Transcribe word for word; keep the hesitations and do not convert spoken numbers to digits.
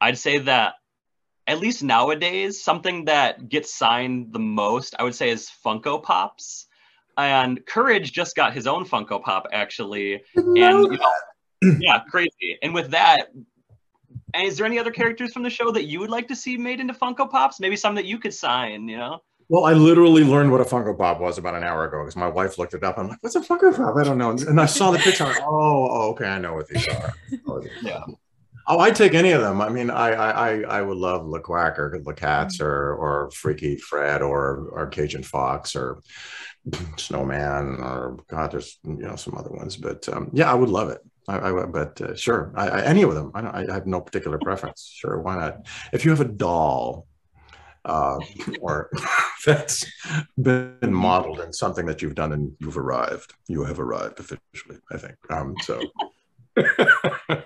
I'd say that at least nowadays, something that gets signed the most, I would say, is Funko Pops. And Courage just got his own Funko Pop, actually. And you know, yeah, crazy. And with that, and is there any other characters from the show that you would like to see made into Funko Pops? Maybe some that you could sign, you know? Well, I literally learned what a Funko Pop was about an hour ago because my wife looked it up. I'm like, what's a Funko Pop? I don't know. And I saw the picture. Like, oh, oh, okay, I know what these are. Yeah. Oh, I'd take any of them. I mean, I I I would love La Quack or La Cats or or Freaky Fred or or Cajun Fox or Snowman or God, there's you know some other ones, but um, yeah, I would love it. I, I but uh, sure, I, I, any of them. I, don't, I have no particular preference. Sure, why not? If you have a doll, uh, or that's been modeled in something that you've done and you've arrived, you have arrived officially, I think. Um, so.